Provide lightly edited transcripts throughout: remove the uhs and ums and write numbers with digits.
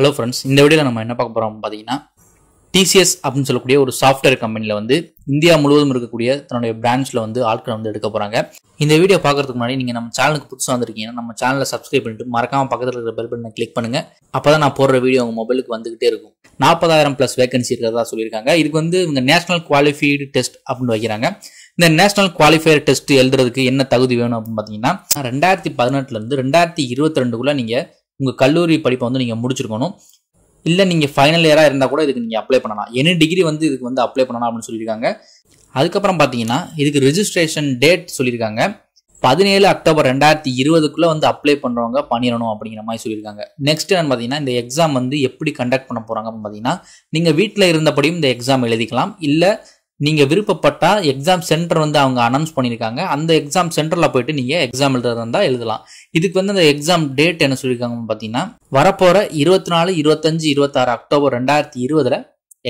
Hello friends, in this video we will talk about TCS அப்படினு software company ல வந்து India முழுவதும் இருக்கக்கூடிய தன்னுடைய branch ல வந்து ஆட்களை வந்து எடுக்க போறாங்க. இந்த வீடியோ பார்க்கிறதுக்கு முன்னாடி நீங்க நம்ம சேனலுக்கு புதுசா வந்திருக்கீங்கன்னா நம்ம சேனலை subscribe பண்ணிட்டு மறக்காம பக்கத்துல இருக்கிற bell button-ஐ click பண்ணுங்க. அப்பதான் நான் போடுற வீடியோ உங்க மொபைலுக்கு வந்துகிட்டே இருக்கும். 40000+ vacancy இருக்குதா சொல்லிருக்காங்க. இதுக்கு வந்து இவங்க National Qualified Test அப்படினு வைக்கறாங்க. இந்த National Qualifier Test எழுதுறதுக்கு என்ன தகுதி வேணும் அப்படினு பாத்தீங்கன்னா 2018 ல இருந்து 2022 குள்ள நீங்க உங்க கல்லூரி படிப்பை வந்து நீங்க முடிச்சிருக்கணும். இல்ல நீங்க ஃபைனல் இயரா இருந்தா கூட இதுக்கு நீங்க அப்ளை பண்ணலாம். என்ன டிகிரி வந்து இதுக்கு வந்து அப்ளை பண்ணலாம் அப்படினு சொல்லிருக்காங்க. அதுக்கு அப்புறம் பாத்தீங்கன்னா இதுக்கு ரெஜிஸ்ட்ரேஷன் டேட் சொல்லிருக்காங்க. 17 அக்டோபர் 2020 குள்ள வந்து அப்ளை பண்றவங்க பண்ணிரணும் அப்படிங்கிற மாதிரி சொல்லிருக்காங்க. நெக்ஸ்ட் என்ன பாத்தீங்கன்னா இந்த எக்ஸாம் வந்து எப்படி கண்டக்ட் பண்ண போறாங்க அப்படினு பாத்தீங்கன்னா நீங்க வீட்ல இருந்தபடியும் இந்த எக்ஸாம் எழுதிக்கலாம். இல்ல நீங்க விருப்பப்பட்டா எக்ஸாம் சென்டர் வந்து அவங்க அனௌன்ஸ் பண்ணிருக்காங்க. அந்த எக்ஸாம் சென்டர்ல போய்ட்டு நீங்க எக்ஸாம் எழுதறதா எழுதலாம். இதுக்கு வந்து அந்த எக்ஸாம் டேட் என்ன சொல்லிருக்காங்கன்னு பாத்தீங்கன்னா வரப்போற 24 25 26 அக்டோபர் 2020 ல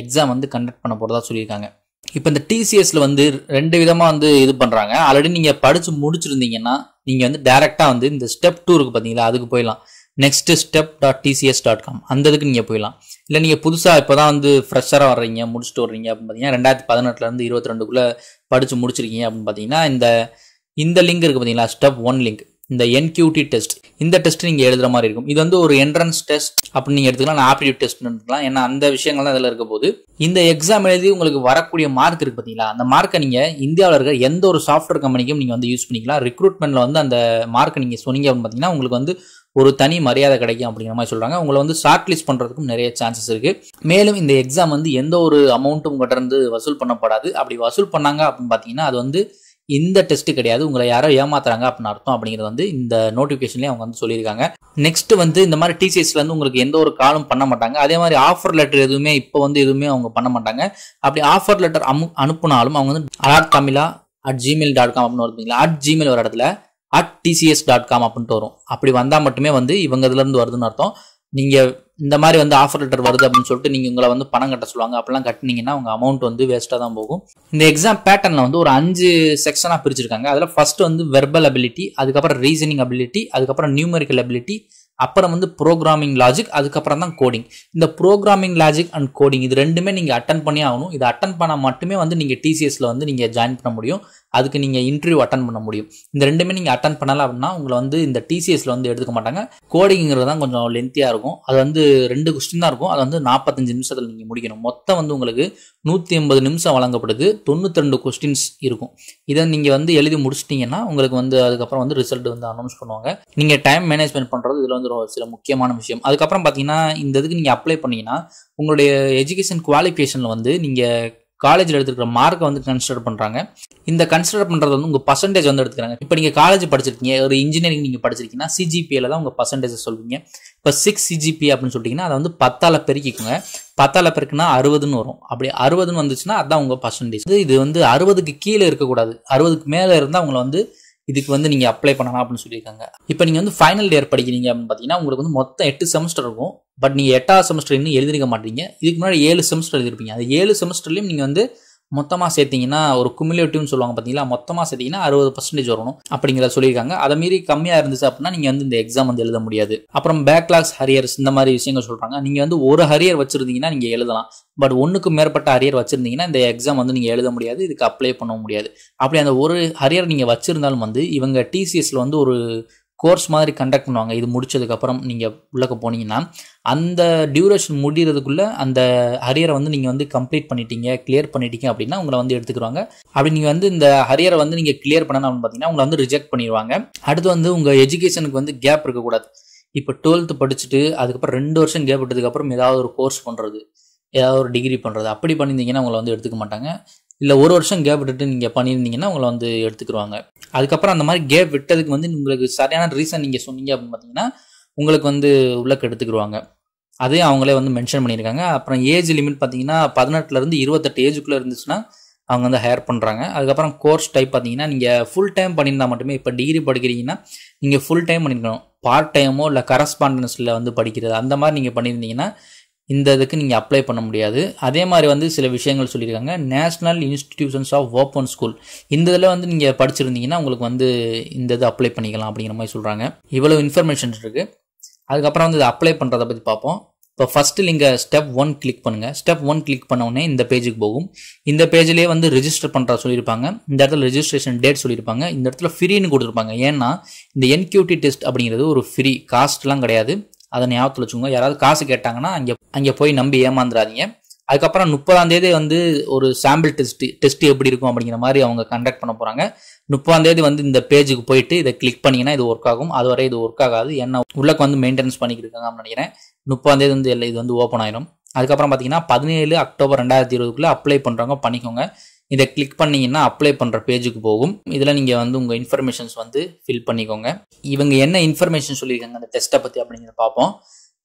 எக்ஸாம் வந்து கண்டக்ட் பண்ண போறதா சொல்லிருக்காங்க. இப்போ இந்த TCS ல வந்து ரெண்டு விதமா வந்து இது பண்றாங்க. ஆல்ரெடி நீங்க படிச்சு முடிச்சிருந்தீங்கன்னா நீங்க வந்து டைரக்டா வந்து இந்த ஸ்டெப் 2 இருக்கு பாத்தீங்களா, அதுக்கு போய்லாம். next step.tcs.com அந்ததுக்கு நீங்க போய்லாம். இல்ல நீங்க புதுசா இப்போதான் வந்து ஃப்ரெஷரா வர்றீங்க, முடிச்சிட்டு வர்றீங்க அப்படி பாத்தீங்கன்னா 2018 ல இருந்து 22 குள்ள படிச்சு முடிச்சிருக்கீங்க அப்படி பாத்தீங்கன்னா இந்த லிங்க் இருக்கு பாத்தீங்களா, ஸ்டெப் 1 லிங்க். இந்த NQT டெஸ்ட், இந்த டெஸ்ட் நீங்க எழுதுற மாதிரி இருக்கும். இது வந்து ஒரு என்ட்ரன்ஸ் டெஸ்ட் அப்படி நீங்க எடுத்துக்கலாம், ஆப்டிடியூட் டெஸ்ட்னு எடுத்துக்கலாம். ஏன்னா அந்த விஷயங்கள்லாம் இதல இருக்க போகுது. இந்த எக்ஸாம் எழுதி உங்களுக்கு வரக்கூடிய மார்க் இருக்கு பாத்தீங்களா, அந்த மார்க்கை நீங்க இந்தியாவுல இருக்கிற எந்த ஒரு சாஃப்ட்வேர் கம்பெனிக்கும் நீங்க வந்து யூஸ் பண்ணிக்கலாம். ரெக்ரூட்மென்ட்ல வந்து அந்த மார்க்கை நீங்க சொன்னீங்க அப்படி பாத்தீங்கன்னா உங்களுக்கு வந்து ஒரு தனி மரியாதை கிடைக்கும் அப்படிங்கிற மாதிரி சொல்றாங்க. உங்களை வந்து ஷார்ட் லிஸ்ட் பண்றதுக்கும் நிறைய சான்சஸ் இருக்கு. மேலும் இந்த எக்ஸாம் வந்து எந்த ஒரு அமௌண்ட்டும் உங்கள்கிட்ட இருந்து வசூல் பண்ணப்படாது. அப்படி வசூல் பண்ணாங்க அப்படின்னு பாத்தீங்கன்னா அது வந்து இந்த டெஸ்ட் கிடையாது, உங்களை யாரோ ஏமாத்துறாங்க அப்படின்னு அர்த்தம் அப்படிங்கிறது வந்து இந்த நோட்டிபிகேஷன்லயே அவங்க வந்து சொல்லியிருக்காங்க. நெக்ஸ்ட் வந்து இந்த மாதிரி TCSல வந்து உங்களுக்கு எந்த ஒரு காலும் பண்ண மாட்டாங்க. அதே மாதிரி ஆஃபர் லெட்டர் எதுவுமே இப்போ வந்து எதுவுமே அவங்க பண்ண மாட்டாங்க. அப்படி ஆஃபர் லெட்டர் அனுப்புனாலும் அவங்க வந்து alerttamila@gmail.com அப்படின்னு வருதுங்களா, @gmail ஒரு இடத்துல @tcs.com அப்படின்ட்டு வரும். அப்படி வந்தா மட்டுமே வந்து இவங்க இதுல இருந்து வருதுன்னு அர்த்தம். நீங்க இந்த மாதிரி வந்து ஆஃபர் லெட்டர் வருது அப்படின்னு சொல்லிட்டு நீங்க உங்களை வந்து பணம் கட்ட சொல்லுவாங்க. அப்படிலாம் கட்டினீங்கன்னா உங்க அமௌண்ட் வந்து வேஸ்டா தான் போகும். இந்த எக்ஸாம் பேட்டர்ன்ல வந்து ஒரு 5 செக்ஷனா பிரிச்சிருக்காங்க. அதுல ஃபர்ஸ்ட் வந்து வெர்பல் அபிலிட்டி, அதுக்கப்புறம் ரீசனிங் அபிலிட்டி, அதுக்கப்புறம் நியூமெரிக்கல் அபிலிட்டி, அப்புறம் வந்து ப்ரோக்ராமிங் லாஜிக், அதுக்கப்புறம் தான் கோடிங். இந்த ப்ரோக்ராமிங் லாஜிக் அண்ட் கோடிங் இது ரெண்டுமே நீங்க அட்டன் பண்ணி ஆகணும். இது அட்டன் பண்ணா மட்டுமே வந்து நீங்க TCSல வந்து நீங்க ஜாயின் பண்ண முடியும். அதுக்கு நீங்க இன்டர்வியூ அட்டன் பண்ண முடியும். இந்த ரெண்டுமே நீங்க அட்டன் பண்ணல அப்படின்னா உங்களை வந்து இந்த TCSல வந்து எடுத்துக்க மாட்டாங்க. கோடிங்கிறது தான் கொஞ்சம் லென்த்தியா இருக்கும். அது வந்து 2 கொஸ்டின் தான் இருக்கும். அது வந்து 45 நிமிஷத்துல நீங்க முடிக்கணும். மொத்தம் வந்து உங்களுக்கு 180 நிமிஷம் வழங்கப்படுது. 92 கொஸ்டின்ஸ் இருக்கும். இதை நீங்க வந்து எழுதி முடிச்சிட்டீங்கன்னா உங்களுக்கு வந்து அதுக்கப்புறம் வந்து ரிசல்ட் வந்து அனௌன்ஸ் பண்ணுவாங்க. நீங்க டைம் மேனேஜ்மெண்ட் பண்றது இதுல வந்து சில முக்கியமான விஷயம். அதுக்கப்புறம் பாத்தீங்கன்னா இந்த இதுக்கு நீங்க அப்ளை பண்ணீங்கன்னா உங்களுடைய எஜுகேஷன் குவாலிஃபிகேஷன்ல வந்து நீங்க காலேஜ்ல எடுத்துக்கிற மார்க்கை வந்து கன்சிடர் பண்றாங்க. இந்த கன்சிடர் பண்றது வந்து உங்க பர்சன்டேஜ் வந்து எடுத்துக்கிறாங்க. இப்போ நீங்க காலேஜ் படிச்சிருக்கீங்க, ஒரு இன்ஜினியரிங் நீங்க படிச்சிருக்கீங்கன்னா CGPAல தான் உங்க பர்சன்டேஜ் சொல்வீங்க. இப்போ 6 CGPA அப்படின்னு சொல்லிட்டீங்கன்னா அதை வந்து 10 பெருக்கிக்குங்க. 10 பெருக்குன்னா 60ன்னு வரும். அப்படி 60ன்னு வந்துச்சுன்னா அதான் உங்க பர்சன்டேஜ். இது வந்து 60க்கு கீழே இருக்கக்கூடாது. 60க்கு மேல இருந்தா உங்களை வந்து இதுக்கு வந்து நீங்க அப்ளை பண்ணலாம் அப்படின்னு சொல்லியிருக்காங்க. இப்போ நீங்க வந்து ஃபைனல் இயர் படிக்கிறீங்க அப்படின்னு பாத்தீங்கன்னா உங்களுக்கு வந்து மொத்தம் 8 செமஸ்டர் இருக்கும். பட் நீங்க 8ஆவது செமஸ்டர் இன்னும் எழுதிருக்க மாட்டீங்க. இதுக்கு முன்னாடி 7 செமஸ்டர் எழுதிருப்பீங்க. அது 7 செமஸ்டர்லயும் நீங்க வந்து மொத்தமா சேர்த்தீங்கன்னா ஒரு குமுலேட்டிவ்னு சொல்லுவாங்க பாத்தீங்களா, மொத்தமா சேர்த்தீங்கன்னா 60% வரணும் அப்படிங்கிறத சொல்லியிருக்காங்க. அதை மீறி கம்மியா இருந்துச்சு அப்படின்னா நீங்க வந்து இந்த எக்ஸாம் வந்து எழுத முடியாது. அப்புறம் பேக்லாக்ஸ், ஹரியர்ஸ், இந்த மாதிரி விஷயங்கள் சொல்றாங்க. நீங்க வந்து ஒரு ஹரியர் வச்சிருந்தீங்கன்னா நீங்க எழுதலாம். பட் 1க்கு மேற்பட்ட ஹரியர் வச்சிருந்தீங்கன்னா இந்த எக்ஸாம் வந்து நீங்க எழுத முடியாது, இதுக்கு அப்ளை பண்ண முடியாது. அப்படி அந்த ஒரு ஹரியர் நீங்க வச்சிருந்தாலும் வந்து இவங்க TCSல வந்து ஒரு கோர்ஸ் மாதிரி கண்டக்ட் பண்ணுவாங்க. இது முடிச்சதுக்கப்புறம் நீங்கள் உள்ளக்க போனீங்கன்னா அந்த டியூரேஷன் முடிகிறதுக்குள்ளே அந்த ஹரியரை வந்து நீங்கள் வந்து கம்ப்ளீட் பண்ணிட்டீங்க, கிளியர் பண்ணிட்டீங்க அப்படின்னா உங்களை வந்து எடுத்துக்கிறாங்க. அப்படி நீங்கள் வந்து இந்த ஹரியரை வந்து நீங்கள் கிளியர் பண்ணணும் அப்படின்னு பார்த்தீங்கன்னா உங்களை வந்து ரிஜெக்ட் பண்ணிடுவாங்க. அடுத்து வந்து உங்கள் எஜுகேஷனுக்கு வந்து கேப் இருக்கக்கூடாது. இப்போ 12th படிச்சுட்டு அதுக்கப்புறம் 2 வருஷம் கேப் விட்டதுக்கப்புறம் ஏதாவது ஒரு கோர்ஸ் பண்ணுறது, ஏதாவது ஒரு டிகிரி பண்ணுறது அப்படி பண்ணியிருந்தீங்கன்னா உங்களை வந்து எடுத்துக்க மாட்டாங்க. இல்லை 1 வருஷம் கேப் விட்டுட்டு நீங்கள் பண்ணியிருந்தீங்கன்னா உங்களை வந்து எடுத்துக்கிடுவாங்க. அதுக்கப்புறம் அந்த மாதிரி கேப் விட்டதுக்கு வந்து உங்களுக்கு சரியான ரீசன் நீங்கள் சொன்னீங்க அப்படின்னு பார்த்தீங்கன்னா உங்களுக்கு வந்து உள்ளக்க எடுத்துக்கிடுவாங்க. அதே அவங்களே வந்து மென்ஷன் பண்ணியிருக்காங்க. அப்புறம் ஏஜ் லிமிட் பார்த்தீங்கன்னா 18லேருந்து 28 ஏஜுக்குள்ளே இருந்துச்சுன்னா அவங்க வந்து ஹையர் பண்ணுறாங்க. அதுக்கப்புறம் கோர்ஸ் டைப் பார்த்தீங்கன்னா நீங்கள் ஃபுல் டைம் பண்ணியிருந்தா மட்டுமே, இப்போ டிகிரி படிக்கிறீங்கன்னா நீங்கள் ஃபுல் டைம் பண்ணியிருக்கணும். பார்ட் டைமோ இல்லை கரஸ்பாண்டன்ஸில் வந்து படிக்கிறது அந்த மாதிரி நீங்கள் பண்ணியிருந்தீங்கன்னா இந்த இதுக்கு நீங்கள் அப்ளை பண்ண முடியாது. அதே மாதிரி வந்து சில விஷயங்கள் சொல்லியிருக்காங்க. National institutions of open school இந்த இதில் வந்து நீங்கள் படிச்சிருந்தீங்கன்னா உங்களுக்கு வந்து இந்த இது அப்ளை பண்ணிக்கலாம் அப்படிங்கிற மாதிரி சொல்கிறாங்க. இவ்வளோ இன்ஃபர்மேஷன் இருக்குது. அதுக்கப்புறம் வந்து இதை அப்ளை பண்ணுறதை பற்றி பார்ப்போம். இப்போ ஃபர்ஸ்ட் நீங்க ஸ்டெப் 1 கிளிக் பண்ணுங்க. ஸ்டெப் 1 கிளிக் பண்ண உடனே இந்த பேஜுக்கு போகும். இந்த பேஜ்லயே வந்து ரெஜிஸ்டர் பண்றா சொல்லிருப்பாங்க. இந்த இடத்துல ரெஜிஸ்ட்ரேஷன் டேட் சொல்லிருப்பாங்க. இந்த இடத்துல ஃப்ரீன்னு கொடுத்திருப்பாங்க. ஏன்னா இந்த NQT டெஸ்ட் அப்படிங்கிறது ஒரு ஃப்ரீ, காஸ்ட்லாம் கிடையாது. அத ஞாபகத்துல வச்சுங்க. யாராவது காசு கேட்டாங்கன்னா அங்க போய் நம்பி ஏமாந்துறாதீங்க. அதுக்கு அப்புறம் 30ஆம் தேதி வந்து ஒரு சாம்பிள் டெஸ்ட் எப்படி இருக்கும் அப்படிங்கிற மாதிரி அவங்க கண்டக்ட் பண்ண போறாங்க. 30ஆம் தேதி வந்து இந்த பேஜுக்கு போயிட்டு இதை கிளிக் பண்ணீங்கன்னா இது ஒர்க் ஆகும். அதுவரை இது ஒர்க் ஆகாது. ஏன்னா உள்ளக்கு வந்து மெயின்டெனன்ஸ் பண்ணிக்கிட்டு இருக்காங்கன்னு நினைக்கிறேன். 30ஆம் தேதி வந்து இது வந்து ஓப்பன் ஆயிடும். அதுக்கப்புறம் பார்த்தீங்கன்னா 17 அக்டோபர் 2020க்குள்ள அப்ளை பண்றவங்க பண்ணிக்கோங்க. இதை கிளிக் பண்ணீங்கன்னா அப்ளை பண்ணுற பேஜுக்கு போகும். இதில் நீங்கள் வந்து உங்கள் இன்ஃபர்மேஷன்ஸ் வந்து ஃபில் பண்ணிக்கோங்க. இவங்க என்ன இன்ஃபர்மேஷன் சொல்லியிருக்காங்க அந்த டெஸ்ட்டை பற்றி அப்படிங்கிறத பார்ப்போம்.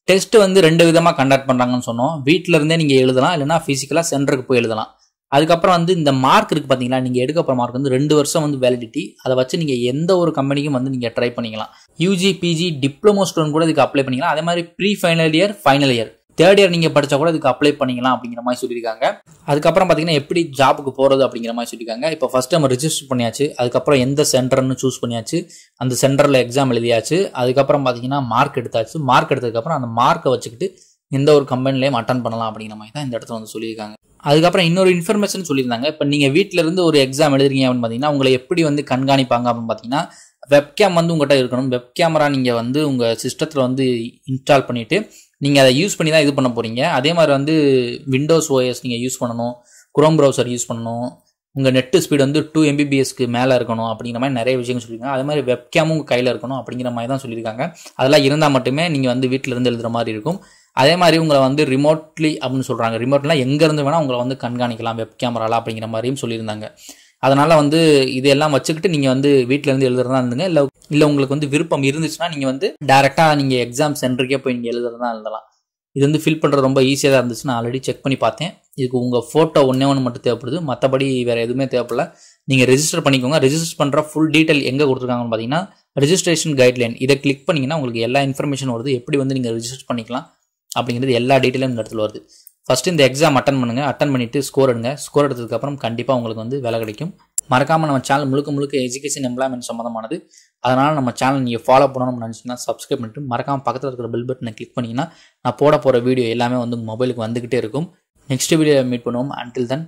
டெஸ்ட் வந்து 2 விதமாக கண்டக்ட் பண்ணுறாங்கன்னு சொன்னோம். வீட்டில் இருந்தே நீங்கள் எழுதலாம், இல்லைனா ஃபிசிக்கலாக சென்டருக்கு போய் எழுதலாம். அதுக்கப்புறம் வந்து இந்த மார்க் இருக்குது பார்த்தீங்களா, நீங்கள் எடுக்கப்புற மார்க் வந்து 2 வருஷம் வந்து வேலிடிட்டி. அதை வச்சு நீங்கள் எந்த ஒரு கம்பெனிக்கும் வந்து நீங்கள் ட்ரை பண்ணிக்கலாம். யூஜி, பிஜி, டிப்ளமோ ஸ்டூடெண்ட் கூட இதுக்கு அப்ளை பண்ணிக்கலாம். அதே மாதிரி pre final year, final year, third year நீங்கள் படித்தா கூட இதுக்கு அப்ளை பண்ணிக்கலாம் அப்படிங்கிற மாதிரி சொல்லியிருக்காங்க. அதுக்கப்புறம் பார்த்தீங்கன்னா எப்படி ஜாபுக்கு போகிறது அப்படிங்கிற மாதிரி சொல்லியிருக்காங்க. இப்போ ஃபர்ஸ்ட் நம்ம ரிஜிஸ்டர் பண்ணியாச்சு. அதுக்கப்புறம் எந்த சென்டர்னு சூஸ் பண்ணியாச்சு. அந்த சென்டரில் எக்ஸாம் எழுதியாச்சு. அதுக்கப்புறம் பார்த்தீங்கன்னா மார்க் எடுத்தாச்சு. மார்க் எடுத்ததுக்கப்புறம் அந்த மார்க்கை வச்சுக்கிட்டு எந்த ஒரு கம்பெனிலையும் அட்டன் பண்ணலாம் அப்படிங்கிற மாதிரி தான் இந்த இடத்துல வந்து சொல்லியிருக்காங்க. அதுக்கப்புறம் இன்னொரு இன்ஃபர்மேஷன் சொல்லியிருந்தாங்க. இப்போ நீங்கள் வீட்டிலேருந்து ஒரு எக்ஸாம் எழுதுறீங்க அப்படின்னு பார்த்தீங்கன்னா உங்களை எப்படி வந்து கண்காணிப்பாங்க அப்படின்னு பார்த்தீங்கன்னா வெப்கேம் வந்து உங்கள்கிட்ட இருக்கணும். வெப்கேமரா நீங்கள் வந்து உங்கள் சிஸ்டத்தில் வந்து இன்ஸ்டால் பண்ணிவிட்டு நீங்கள் அதை யூஸ் பண்ணி தான் இது பண்ண போகிறீங்க. அதே மாதிரி வந்து விண்டோஸ் ஓஎஸ் நீங்கள் யூஸ் பண்ணணும், குரோம் ப்ரௌசர் யூஸ் பண்ணணும், உங்கள் நெட்டு ஸ்பீடு வந்து 2 MBPSக்கு மேலே இருக்கணும் அப்படிங்கிற மாதிரி நிறைய விஷயங்கள் சொல்லியிருக்காங்க. அதே மாதிரி வெப்கேமும் உங்கள் கையில் இருக்கணும் அப்படிங்கிற மாதிரி தான் சொல்லியிருக்காங்க. அதெல்லாம் இருந்தால் மட்டுமே நீங்கள் வந்து வீட்டிலேருந்து எழுதுகிற மாதிரி இருக்கும். அதே மாதிரி உங்களை வந்து ரிமோட்லி அப்படின்னு சொல்கிறாங்க. ரிமோட்லாம் எங்கேருந்து வேணால் உங்களை வந்து கண்காணிக்கலாம் வெப் கேமராலாம் அப்படிங்கிற மாதிரியும் சொல்லியிருந்தாங்க. அதனால் வந்து இதெல்லாம் வச்சுக்கிட்டு நீங்கள் வந்து வீட்டிலேருந்து எழுதுறதா இருந்துங்க. இல்லை உங்களுக்கு வந்து விருப்பம் இருந்துச்சுன்னா நீங்கள் வந்து டேரெக்டாக நீங்கள் எக்ஸாம் சென்டருக்கே போய் நீங்கள் எழுதுறதா இருந்தலாம். இது வந்து ஃபில் பண்ணுறது ரொம்ப ஈஸியாக தான் இருந்துச்சு. நான் ஆல்ரெடி செக் பண்ணி பார்த்தேன். இதுக்கு உங்கள் ஃபோட்டோ 1 மட்டும் தேவைப்படுது. மற்றபடி வேறு எதுவுமே தேவைப்படல. நீங்கள் ரெஜிஸ்டர் பண்ணிக்கோங்க. ரெஜிஸ்டர் பண்ணுற ஃபுல் டீட்டெயில் எங்கே கொடுத்துருக்காங்கன்னு பார்த்தீங்கன்னா ரெஜிஸ்ட்ரேஷன் கைட்லைன் இதை கிளிக் பண்ணிங்கன்னா உங்களுக்கு எல்லா இன்ஃபர்மேஷன் வருது. எப்படி வந்து நீங்கள் ரெஜிஸ்டர் பண்ணிக்கலாம் அப்படிங்கிறது எல்லா டீட்டெயிலும் இந்த இடத்துல வருது. ஃபஸ்ட்டு இந்த எக்ஸாம் அட்டன் பண்ணுங்கள். அட்டன் பண்ணிவிட்டு ஸ்கோர் எடுங்க. ஸ்கோர் எடுத்ததுக்கப்புறம் கண்டிப்பாக உங்களுக்கு வந்து வேலை கிடைக்கும். மறக்காமல் நம்ம சேனல் முழுக்க எஜுகேஷன் எம்ப்ளாய்மெண்ட் சம்மந்தமானது. அதனால் நம்ம சேனல் நீங்கள் ஃபாலோ பண்ணணும்னு நினச்சிங்கன்னா சப்ஸ்கிரைப் பண்ணிட்டு மறக்காமல் பக்கத்தில் இருக்கிற பெல் பட்டனை கிளிக் பண்ணிங்கன்னா நான் போட போகிற வீடியோ எல்லாமே வந்து உங்கள் மொபைலுக்கு வந்துக்கிட்டே இருக்கும். நெக்ஸ்ட் வீடியோ மீட் பண்ணுவோம். அன்டில் தென்.